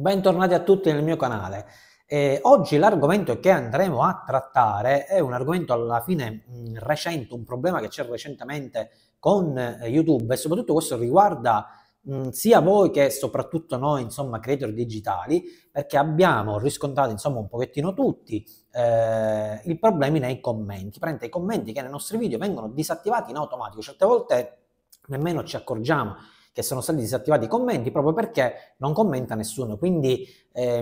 Bentornati a tutti nel mio canale. Oggi l'argomento che andremo a trattare è un argomento alla fine recente, un problema che c'è recentemente con YouTube, e soprattutto questo riguarda sia voi che soprattutto noi, insomma, creator digitali, perché abbiamo riscontrato, insomma, un pochettino tutti i problemi nei commenti. Prende i commenti che nei nostri video vengono disattivati in automatico, certe volte nemmeno ci accorgiamo che sono stati disattivati i commenti proprio perché non commenta nessuno, quindi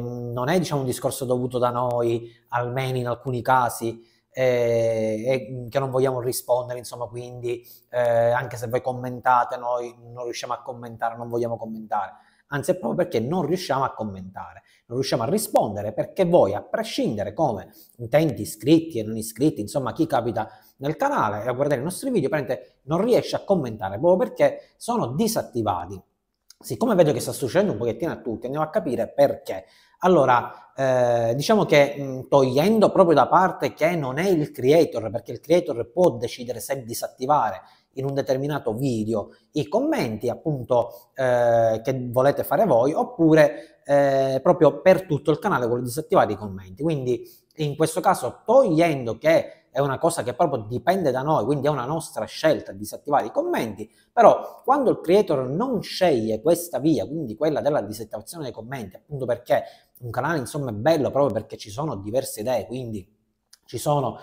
non è, diciamo, un discorso dovuto da noi, almeno in alcuni casi, che non vogliamo rispondere, insomma, quindi anche se voi commentate noi non riusciamo a commentare, non vogliamo commentare, anzi è proprio perché non riusciamo a commentare, non riusciamo a rispondere, perché voi, a prescindere come utenti iscritti e non iscritti, insomma chi capita nel canale e a guardare i nostri video, non riesce a commentare proprio perché sono disattivati. Siccome vedo che sta succedendo un pochettino a tutti, andiamo a capire perché. Allora, diciamo che togliendo proprio da parte che non è il creator, perché il creator può decidere se disattivare in un determinato video i commenti, appunto, che volete fare voi, oppure proprio per tutto il canale vuole disattivare i commenti. Quindi in questo caso, togliendo che è una cosa che proprio dipende da noi, quindi è una nostra scelta disattivare i commenti, però quando il creator non sceglie questa via, quindi quella della disattivazione dei commenti, appunto perché un canale, insomma, è bello proprio perché ci sono diverse idee, quindi ci sono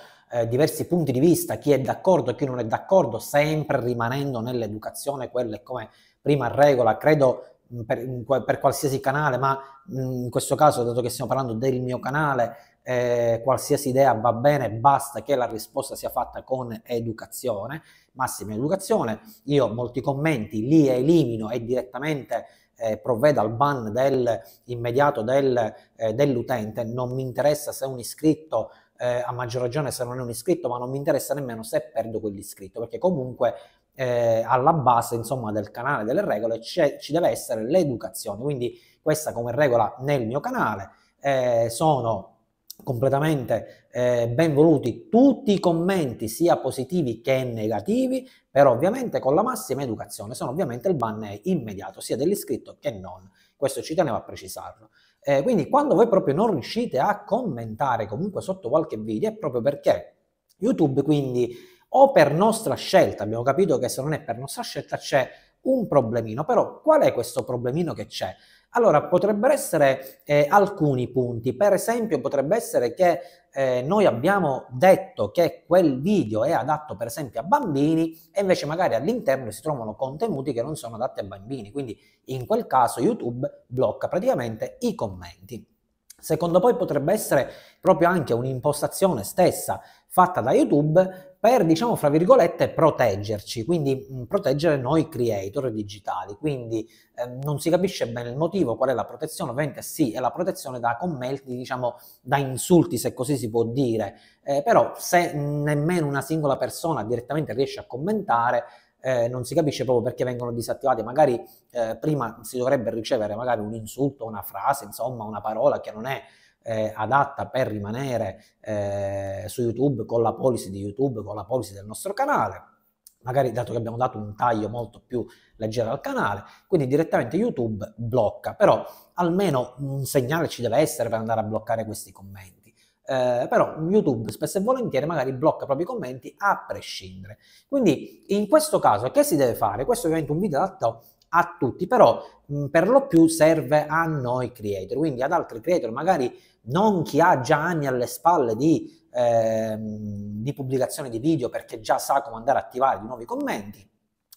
diversi punti di vista, chi è d'accordo e chi non è d'accordo, sempre rimanendo nell'educazione, quella è come prima regola, credo, per qualsiasi canale, ma in questo caso, dato che stiamo parlando del mio canale, qualsiasi idea va bene, basta che la risposta sia fatta con educazione, massima educazione. Io molti commenti li elimino e direttamente provvedo al ban immediato dell'utente. Non mi interessa se è un iscritto, a maggior ragione se non è un iscritto, ma non mi interessa nemmeno se perdo quell'iscritto, perché comunque alla base, insomma, del canale, delle regole ci deve essere l'educazione. Quindi questa come regola nel mio canale, sono completamente benvoluti tutti i commenti, sia positivi che negativi, però ovviamente con la massima educazione. Sono ovviamente il ban è immediato, sia dell'iscritto che non, questo ci tenevo a precisarlo. Quindi quando voi proprio non riuscite a commentare comunque sotto qualche video è proprio perché YouTube, quindi, o per nostra scelta, abbiamo capito che se non è per nostra scelta c'è un problemino. Però qual è questo problemino che c'è? Allora, potrebbero essere alcuni punti. Per esempio, potrebbe essere che noi abbiamo detto che quel video è adatto per esempio a bambini e invece magari all'interno si trovano contenuti che non sono adatti a bambini, quindi in quel caso YouTube blocca praticamente i commenti. Secondo poi potrebbe essere proprio anche un'impostazione stessa fatta da YouTube per, diciamo, fra virgolette, proteggerci, quindi proteggere noi creator digitali. Quindi non si capisce bene il motivo, qual è la protezione. Ovviamente sì, è la protezione da commenti, diciamo, da insulti, se così si può dire, però se nemmeno una singola persona direttamente riesce a commentare, non si capisce proprio perché vengono disattivati. Magari prima si dovrebbe ricevere magari un insulto, una frase, insomma una parola che non è adatta per rimanere su YouTube, con la policy di YouTube, con la policy del nostro canale, magari dato che abbiamo dato un taglio molto più leggero al canale, quindi direttamente YouTube blocca. Però almeno un segnale ci deve essere per andare a bloccare questi commenti. Però YouTube spesso e volentieri magari blocca proprio i commenti a prescindere. Quindi in questo caso che si deve fare? Questo è ovviamente un video adatto a tutti, però per lo più serve a noi creator, quindi ad altri creator, magari non chi ha già anni alle spalle di pubblicazione di video, perché già sa come andare a attivare di nuovi commenti,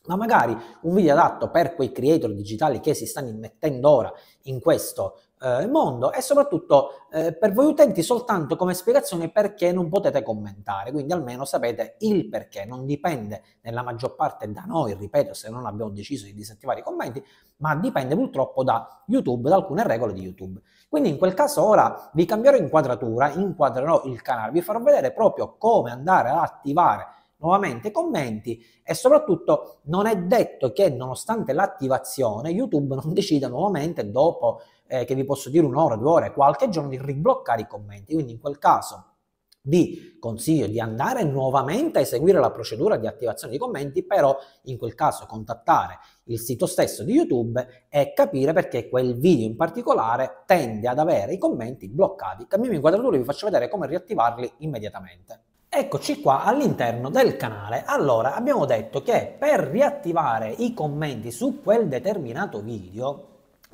ma magari un video adatto per quei creator digitali che si stanno immettendo ora in questo mondo, e soprattutto per voi utenti soltanto come spiegazione perché non potete commentare, quindi almeno sapete il perché. Non dipende nella maggior parte da noi, ripeto, se non abbiamo deciso di disattivare i commenti, ma dipende purtroppo da YouTube, da alcune regole di YouTube. Quindi in quel caso ora vi cambierò inquadratura, inquadrerò il canale, vi farò vedere proprio come andare ad attivare nuovamente commenti, e soprattutto non è detto che nonostante l'attivazione YouTube non decida nuovamente dopo che vi posso dire un'ora, 2 ore, qualche giorno, di ribloccare i commenti. Quindi in quel caso Vi consiglio di andare nuovamente a eseguire la procedura di attivazione di commenti, però in quel caso contattare il sito stesso di YouTube e capire perché quel video in particolare tende ad avere i commenti bloccati. Cambiamo inquadratura e vi faccio vedere come riattivarli immediatamente. Eccoci qua all'interno del canale. Allora, abbiamo detto che per riattivare i commenti su quel determinato video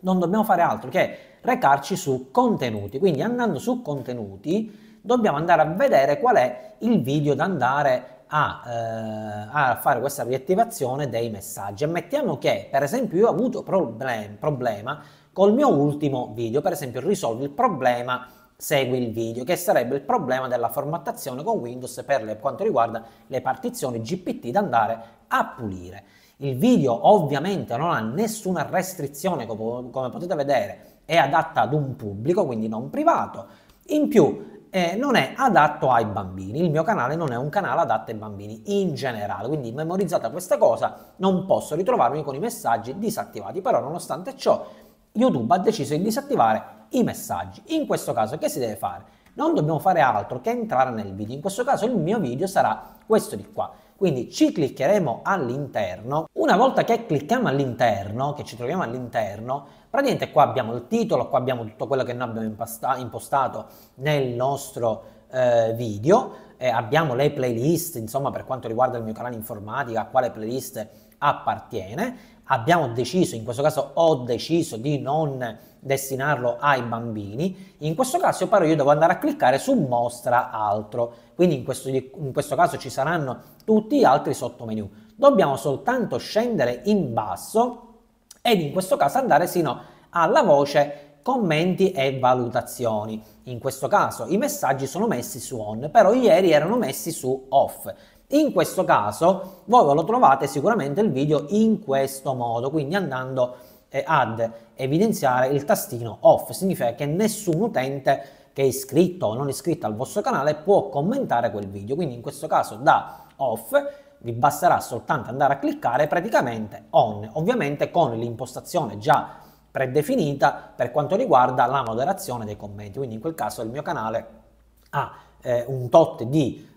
non dobbiamo fare altro che recarci su contenuti, quindi andando su contenuti dobbiamo andare a vedere qual è il video da andare a fare questa riattivazione dei messaggi. Ammettiamo che per esempio io ho avuto problema col mio ultimo video, per esempio risolvi il problema segui il video, che sarebbe il problema della formattazione con Windows per quanto riguarda le partizioni GPT da andare a pulire. Il video ovviamente non ha nessuna restrizione, come potete vedere è adatta ad un pubblico, quindi non privato. In più non è adatto ai bambini, il mio canale non è un canale adatto ai bambini in generale, quindi memorizzata questa cosa, non posso ritrovarmi con i messaggi disattivati. Però nonostante ciò YouTube ha deciso di disattivare i messaggi. In questo caso che si deve fare? Non dobbiamo fare altro che entrare nel video. In questo caso il mio video sarà questo di qua, quindi ci cliccheremo all'interno. Una volta che clicchiamo all'interno, che ci troviamo all'interno, praticamente qua abbiamo il titolo, qua abbiamo tutto quello che noi abbiamo impostato nel nostro video, abbiamo le playlist, insomma per quanto riguarda il mio canale informatica a quale playlist appartiene. Abbiamo deciso, in questo caso ho deciso di non destinarlo ai bambini. In questo caso però io devo andare a cliccare su mostra altro, quindi in questo caso ci saranno tutti gli altri sottomenu. Dobbiamo soltanto scendere in basso ed in questo caso andare sino alla voce commenti e valutazioni. In questo caso i messaggi sono messi su on, però ieri erano messi su off. In questo caso voi ve lo trovate sicuramente il video in questo modo, quindi andando ad evidenziare il tastino off, significa che nessun utente che è iscritto o non iscritto al vostro canale può commentare quel video. Quindi in questo caso da off vi basterà soltanto andare a cliccare praticamente on, ovviamente con l'impostazione già predefinita per quanto riguarda la moderazione dei commenti. Quindi in quel caso il mio canale ha un tot di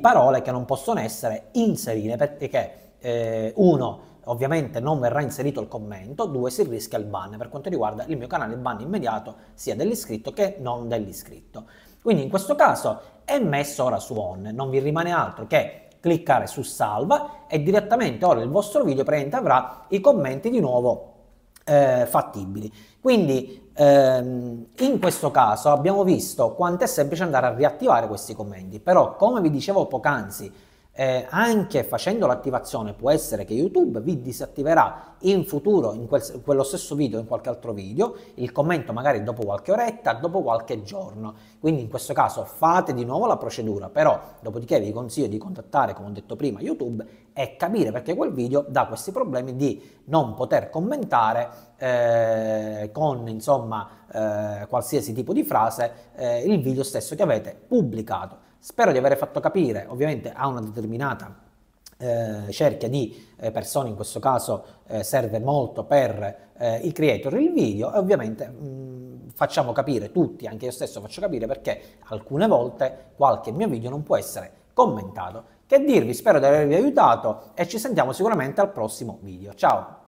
parole che non possono essere inserite, perché uno, ovviamente non verrà inserito il commento, due, si rischia il ban. Per quanto riguarda il mio canale il ban immediato sia dell'iscritto che non dell'iscritto. Quindi in questo caso è messo ora su on, non vi rimane altro che cliccare su salva e direttamente ora il vostro video praticamente avrà i commenti di nuovo fattibili. Quindi in questo caso abbiamo visto quanto è semplice andare a riattivare questi commenti. Però come vi dicevo poc'anzi, anche facendo l'attivazione può essere che YouTube vi disattiverà in futuro, in quello stesso video, in qualche altro video, il commento magari dopo qualche oretta, dopo qualche giorno. Quindi in questo caso fate di nuovo la procedura, però dopodiché vi consiglio di contattare, come ho detto prima, YouTube e capire perché quel video dà questi problemi di non poter commentare con insomma qualsiasi tipo di frase il video stesso che avete pubblicato. Spero di aver fatto capire ovviamente a una determinata cerchia di persone, in questo caso serve molto per i creator il video, e ovviamente facciamo capire tutti, anche io stesso faccio capire perché alcune volte qualche mio video non può essere commentato. Che dirvi, spero di avervi aiutato e ci sentiamo sicuramente al prossimo video. Ciao!